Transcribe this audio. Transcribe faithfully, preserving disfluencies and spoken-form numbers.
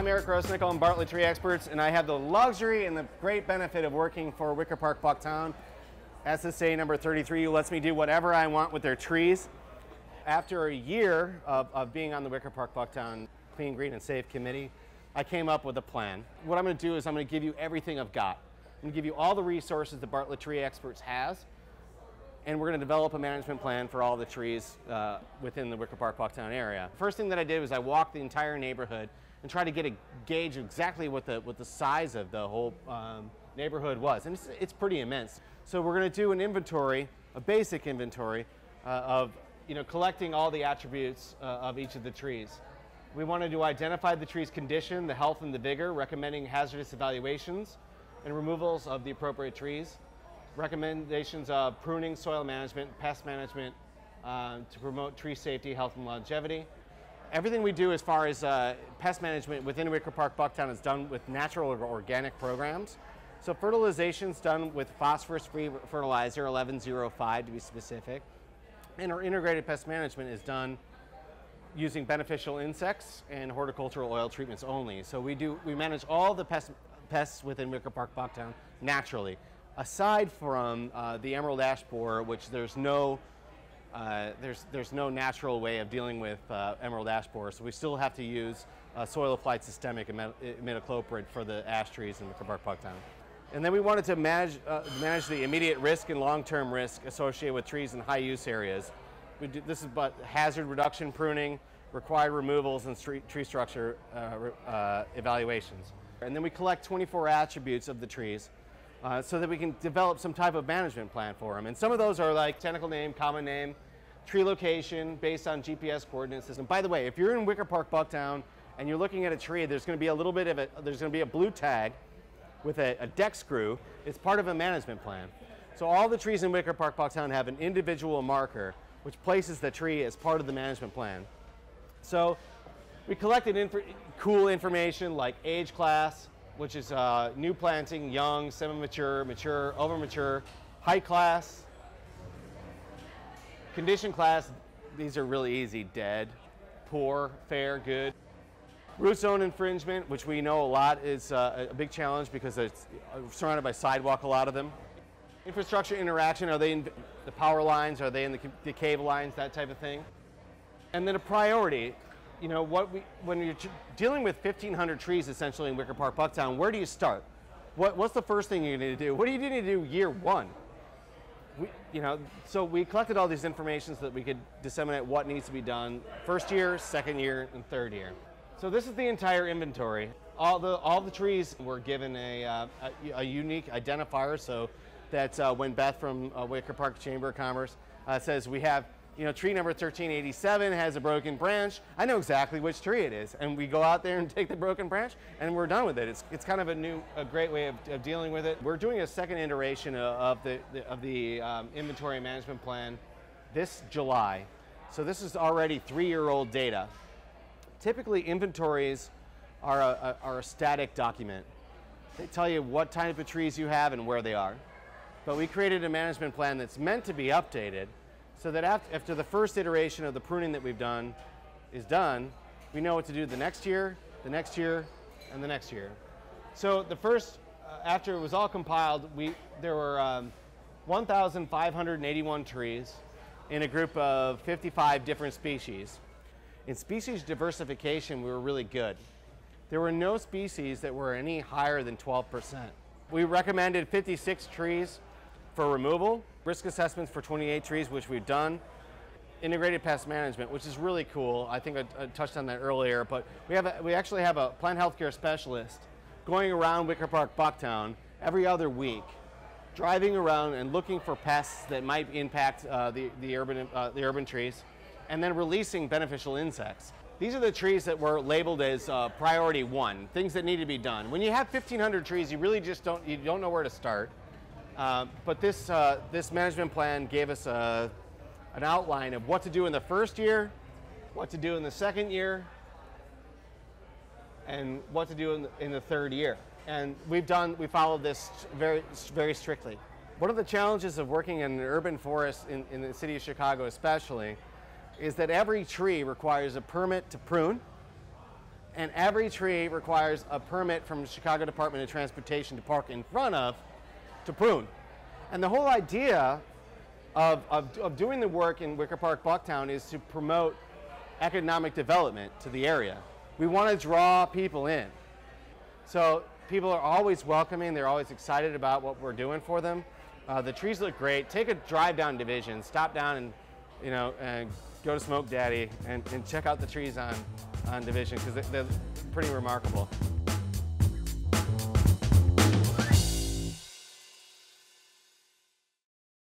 I'm Eric Grossnickle. I'm Bartlett Tree Experts, and I have the luxury and the great benefit of working for Wicker Park Bucktown. S S A number thirty-three lets me do whatever I want with their trees. After a year of, of being on the Wicker Park Bucktown Clean, Green, and Safe Committee, I came up with a plan. What I'm going to do is I'm going to give you everything I've got. I'm going to give you all the resources that Bartlett Tree Experts has, and we're going to develop a management plan for all the trees uh, within the Wicker Park Bucktown area. First thing that I did was I walked the entire neighborhood and tried to get a gauge of exactly what the what the size of the whole um, neighborhood was, and it's, it's pretty immense. So we're going to do an inventory, a basic inventory uh, of you know collecting all the attributes uh, of each of the trees. We wanted to identify the tree's condition, the health and the vigor, recommending hazardous evaluations and removals of the appropriate trees. Recommendations of pruning, soil management, pest management uh, to promote tree safety, health, and longevity. Everything we do as far as uh, pest management within Wicker Park Bucktown is done with natural or organic programs. So fertilization is done with phosphorus-free fertilizer, eleven oh five to be specific. And our integrated pest management is done using beneficial insects and horticultural oil treatments only. So we do we manage all the pest, pests within Wicker Park Bucktown naturally, aside from uh, the emerald ash borer, which there's no uh, there's there's no natural way of dealing with uh, emerald ash borer, so we still have to use uh, soil applied systemic imidacloprid for the ash trees in Wicker Park Bucktown. And then we wanted to manage uh, manage the immediate risk and long-term risk associated with trees in high use areas. We do, this is about hazard reduction pruning, required removals, and street, tree structure uh, uh, evaluations. And then we collect twenty-four attributes of the trees Uh, so that we can develop some type of management plan for them. And some of those are like technical name, common name, tree location based on G P S coordinate system. By the way, if you're in Wicker Park Bucktown and you're looking at a tree, there's going to be a little bit of a, there's going to be a blue tag with a, a deck screw. It's part of a management plan. So all the trees in Wicker Park Bucktown have an individual marker which places the tree as part of the management plan. So we collected inf cool information like age class, which is uh, new planting, young, semi-mature, mature, over-mature, height class, condition class, these are really easy, dead, poor, fair, good. Root zone infringement, which we know a lot is uh, a big challenge because it's surrounded by sidewalk, a lot of them. Infrastructure interaction, are they in the power lines, are they in the, the cave lines, that type of thing. And then a priority. You know, what we, when you're dealing with fifteen hundred trees essentially in Wicker Park Bucktown, where do you start? What, what's the first thing you need to do? What do you need to do year one? We, you know, so we collected all these information so that we could disseminate what needs to be done first year, second year, and third year. So this is the entire inventory. All the, all the trees were given a, uh, a, a unique identifier, so that uh, when Beth from uh, Wicker Park Chamber of Commerce uh, says we have You know, tree number thirteen eighty-seven has a broken branch, I know exactly which tree it is, and we go out there and take the broken branch, and we're done with it. It's, it's kind of a new, a great way of, of dealing with it. We're doing a second iteration of, of the, the, of the um, inventory management plan this July. So this is already three-year-old data. Typically, inventories are a, a, are a static document. They tell you what type of trees you have and where they are. But we created a management plan that's meant to be updated, so that after the first iteration of the pruning that we've done is done, we know what to do the next year, the next year, and the next year. So the first, uh, after it was all compiled, we there were um, one thousand five hundred eighty-one trees in a group of fifty-five different species. In species diversification, we were really good. There were no species that were any higher than twelve percent. We recommended fifty-six trees for removal, risk assessments for twenty-eight trees, which we've done, integrated pest management, which is really cool. I think I, I touched on that earlier, but we have a, we actually have a plant healthcare specialist going around Wicker Park Bucktown every other week, driving around and looking for pests that might impact uh, the the urban uh, the urban trees, and then releasing beneficial insects. These are the trees that were labeled as uh, priority one, things that need to be done. When you have fifteen hundred trees, you really just don't you don't know where to start. Uh, but this, uh, this management plan gave us a, an outline of what to do in the first year, what to do in the second year, and what to do in the, in the third year. And we've done, we followed this very, very strictly. One of the challenges of working in an urban forest in, in the city of Chicago especially is that every tree requires a permit to prune, and every tree requires a permit from the Chicago Department of Transportation to park in front of to prune. And the whole idea of, of, of doing the work in Wicker Park Bucktown is to promote economic development to the area. We want to draw people in. So people are always welcoming. They're always excited about what we're doing for them. Uh, the trees look great. Take a drive down Division, stop down and, you know, and go to Smoke Daddy and, and check out the trees on, on Division, because they're pretty remarkable.